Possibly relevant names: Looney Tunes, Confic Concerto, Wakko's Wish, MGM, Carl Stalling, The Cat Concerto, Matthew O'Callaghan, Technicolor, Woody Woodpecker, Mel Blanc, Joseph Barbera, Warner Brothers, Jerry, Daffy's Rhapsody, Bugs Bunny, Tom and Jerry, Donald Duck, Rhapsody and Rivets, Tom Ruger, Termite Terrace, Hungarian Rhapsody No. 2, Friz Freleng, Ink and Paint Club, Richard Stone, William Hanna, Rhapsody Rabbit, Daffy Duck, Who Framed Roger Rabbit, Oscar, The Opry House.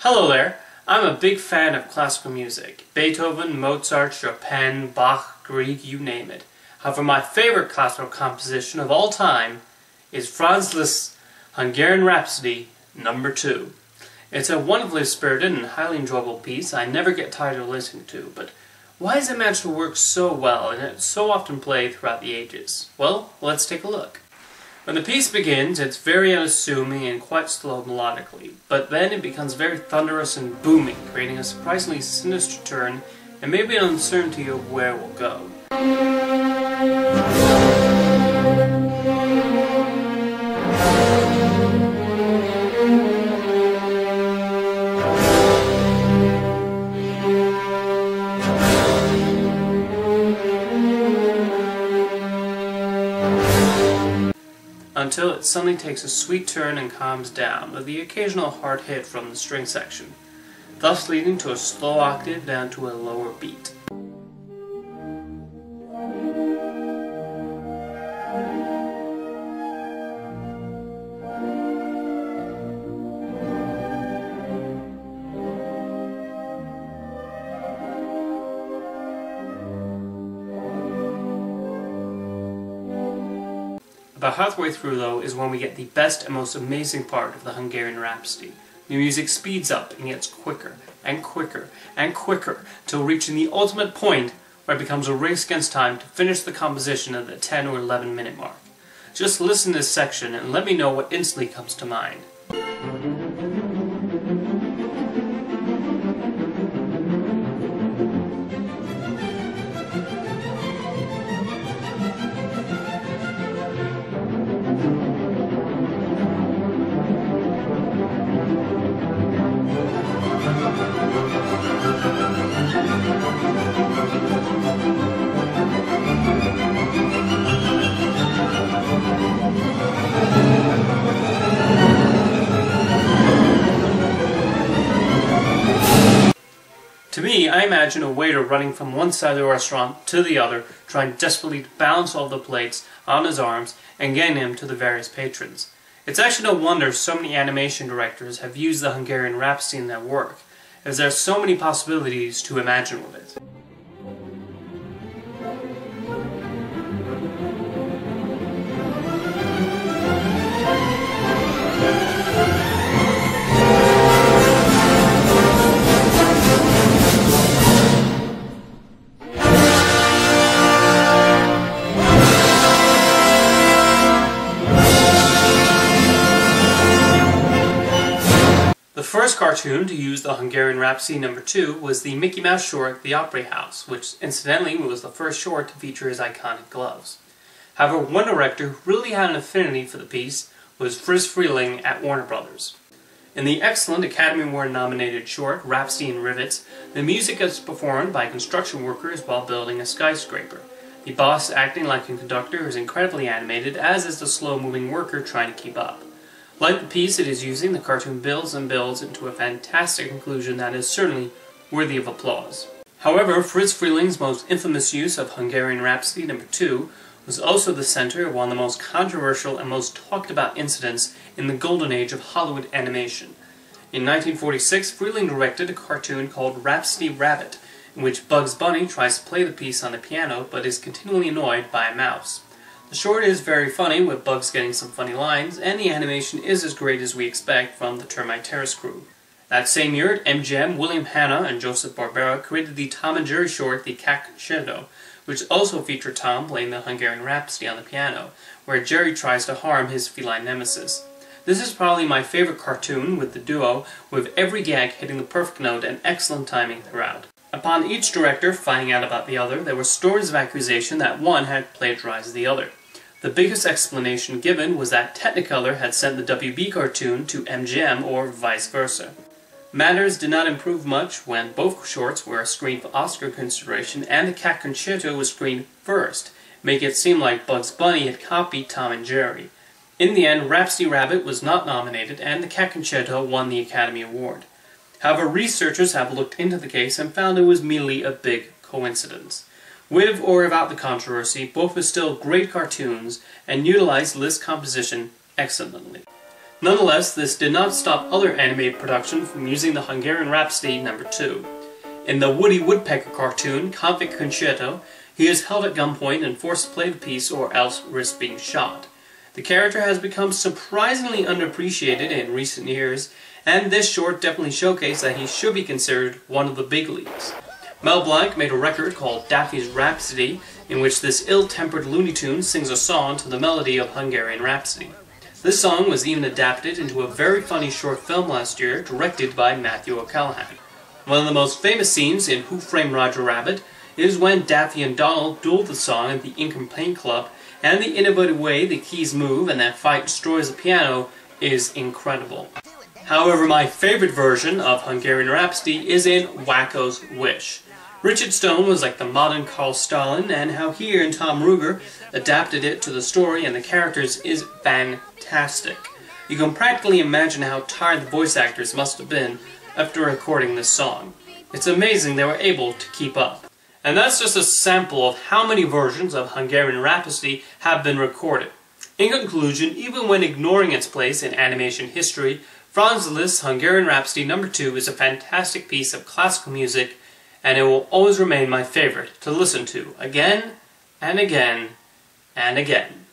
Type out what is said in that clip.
Hello there! I'm a big fan of classical music. Beethoven, Mozart, Chopin, Bach, Grieg, you name it. However, my favorite classical composition of all time is Franz Liszt's Hungarian Rhapsody No. 2. It's a wonderfully spirited and highly enjoyable piece I never get tired of listening to, but why does it manage to work so well and it's so often played throughout the ages? Well, let's take a look. When the piece begins, it's very unassuming and quite slow melodically, but then it becomes very thunderous and booming, creating a surprisingly sinister turn and maybe an uncertainty of where it will go. Until it suddenly takes a sweet turn and calms down, with the occasional hard hit from the string section, thus leading to a slow octave down to a lower beat. About halfway through, though, is when we get the best and most amazing part of the Hungarian Rhapsody. The music speeds up and gets quicker and quicker and quicker, till reaching the ultimate point where it becomes a race against time to finish the composition at the 10 or 11 minute mark. Just listen to this section and let me know what instantly comes to mind. To me, I imagine a waiter running from one side of the restaurant to the other, trying desperately to balance all the plates on his arms and getting them to the various patrons. It's actually no wonder so many animation directors have used the Hungarian Rhapsody in their work, as there are so many possibilities to imagine with it. The first cartoon to use the Hungarian Rhapsody No. 2 was the Mickey Mouse short, The Opry House, which incidentally was the first short to feature his iconic gloves. However, one director who really had an affinity for the piece was Friz Freleng at Warner Brothers. In the excellent Academy Award-nominated short, Rhapsody and Rivets, the music is performed by construction workers while building a skyscraper. The boss acting like a conductor is incredibly animated, as is the slow-moving worker trying to keep up. Like the piece it is using, the cartoon builds and builds into a fantastic conclusion that is certainly worthy of applause. However, Friz Freleng's most infamous use of Hungarian Rhapsody No. 2 was also the center of one of the most controversial and most talked about incidents in the golden age of Hollywood animation. In 1946, Freleng directed a cartoon called Rhapsody Rabbit, in which Bugs Bunny tries to play the piece on the piano but is continually annoyed by a mouse. The short is very funny, with Bugs getting some funny lines, and the animation is as great as we expect from the Termite Terrace crew. That same year at MGM, William Hanna and Joseph Barbera created the Tom and Jerry short, The Cat Concerto, which also featured Tom playing the Hungarian Rhapsody on the piano, where Jerry tries to harm his feline nemesis. This is probably my favorite cartoon with the duo, with every gag hitting the perfect note and excellent timing throughout. Upon each director finding out about the other, there were stories of accusation that one had plagiarized the other. The biggest explanation given was that Technicolor had sent the WB cartoon to MGM or vice versa. Matters did not improve much when both shorts were screened for Oscar consideration and The Cat Concerto was screened first, making it seem like Bugs Bunny had copied Tom and Jerry. In the end, Rhapsody Rabbit was not nominated and The Cat Concerto won the Academy Award. However, researchers have looked into the case and found it was merely a big coincidence. With or without the controversy, both were still great cartoons and utilized Liszt's composition excellently. Nonetheless, this did not stop other anime production from using the Hungarian Rhapsody No. 2. In the Woody Woodpecker cartoon, Confic Concerto, he is held at gunpoint and forced to play the piece or else risk being shot. The character has become surprisingly underappreciated in recent years, and this short definitely showcased that he should be considered one of the big leagues. Mel Blanc made a record called Daffy's Rhapsody, in which this ill-tempered Looney Tune sings a song to the melody of Hungarian Rhapsody. This song was even adapted into a very funny short film last year, directed by Matthew O'Callaghan. One of the most famous scenes in Who Framed Roger Rabbit is when Daffy and Donald dueled the song at the Ink and Paint Club, and the innovative way the keys move and that fight destroys the piano is incredible. However, my favorite version of Hungarian Rhapsody is in Wakko's Wish. Richard Stone was like the modern Carl Stalling, and how he and Tom Ruger adapted it to the story and the characters is fantastic. You can practically imagine how tired the voice actors must have been after recording this song. It's amazing they were able to keep up. And that's just a sample of how many versions of Hungarian Rhapsody have been recorded. In conclusion, even when ignoring its place in animation history, Franz Liszt's Hungarian Rhapsody No. 2 is a fantastic piece of classical music, and it will always remain my favorite to listen to again and again and again.